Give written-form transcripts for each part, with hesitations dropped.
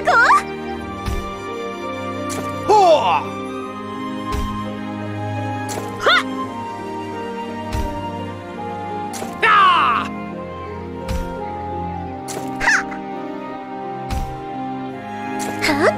着嚯！哈！啊！哈！哈！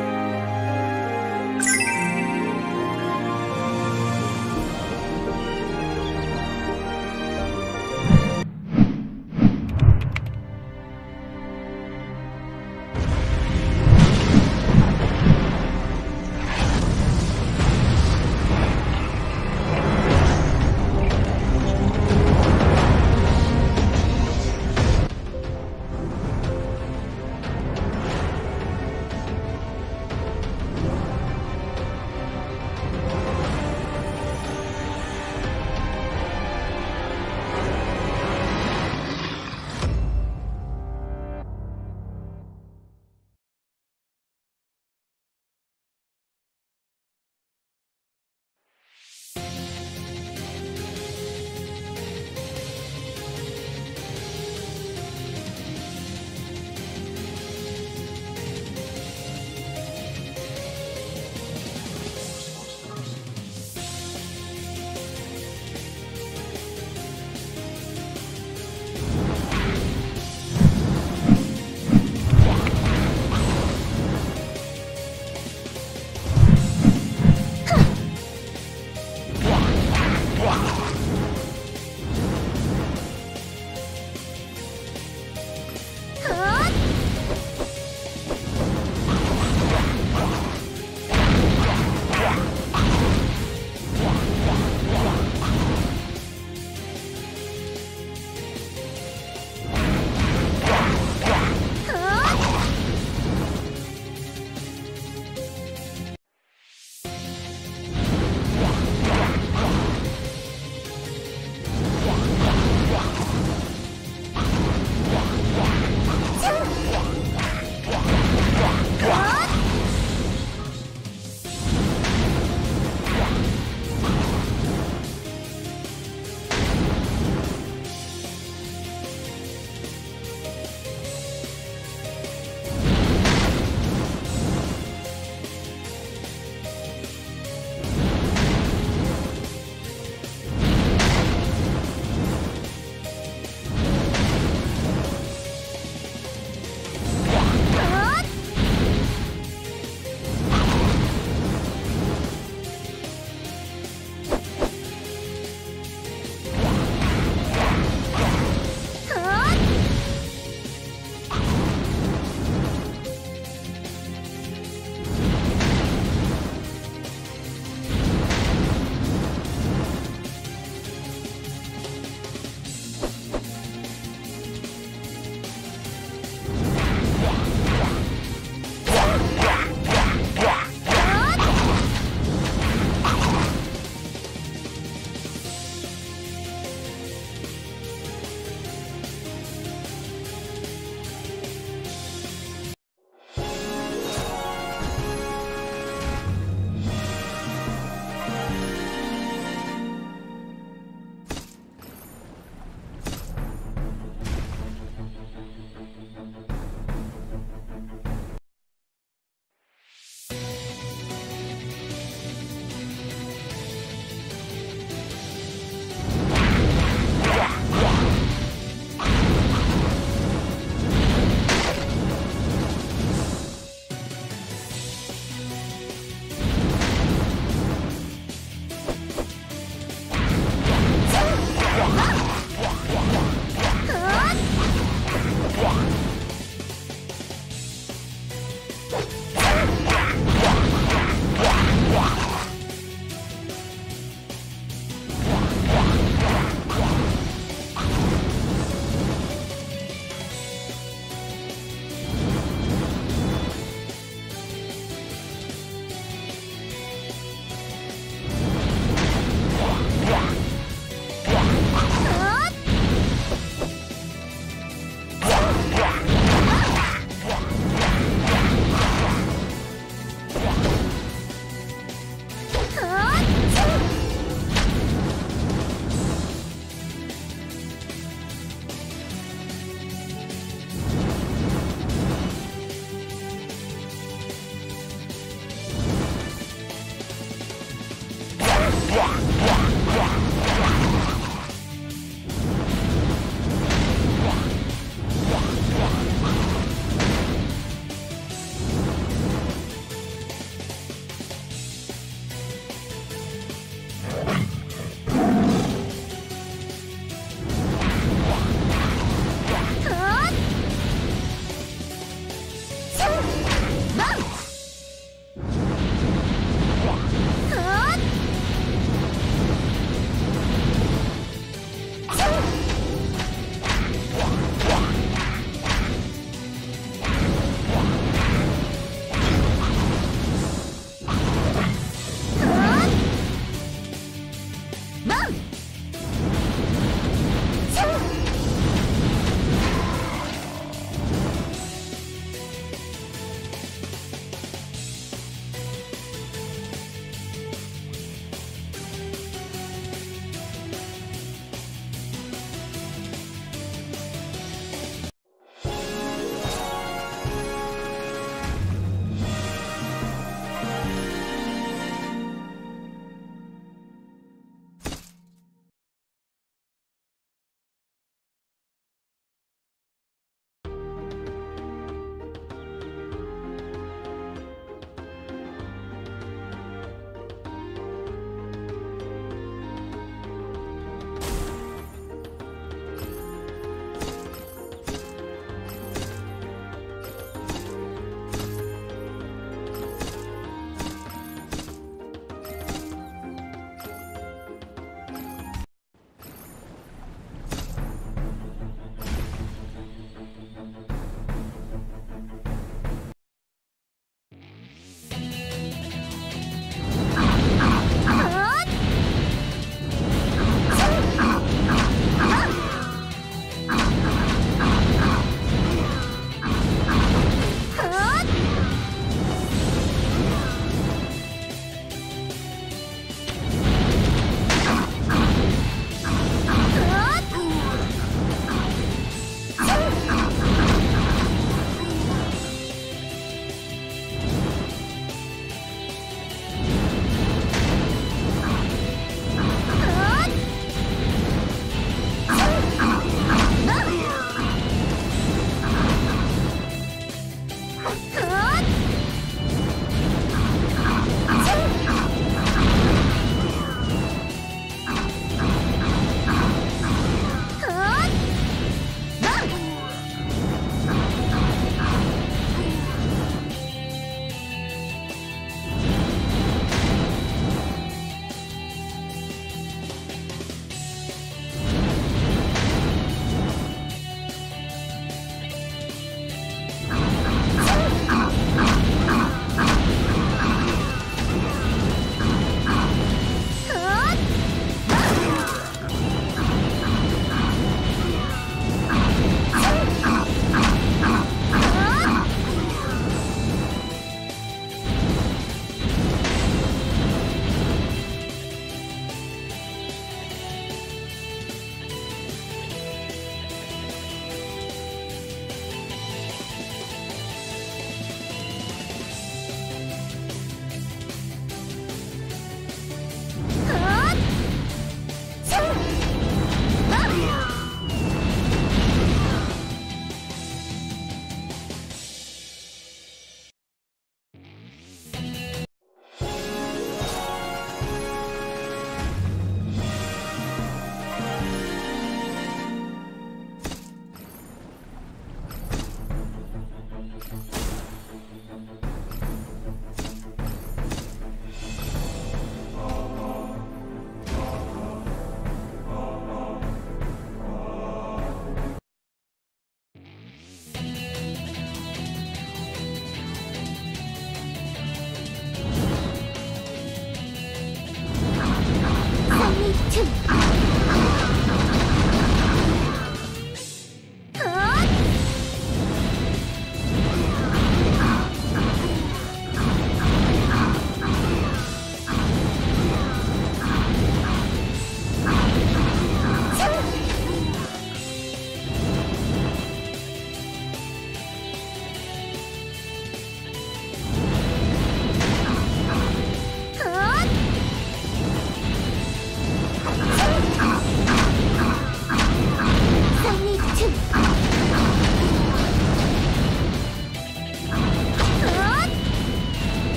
三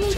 一七。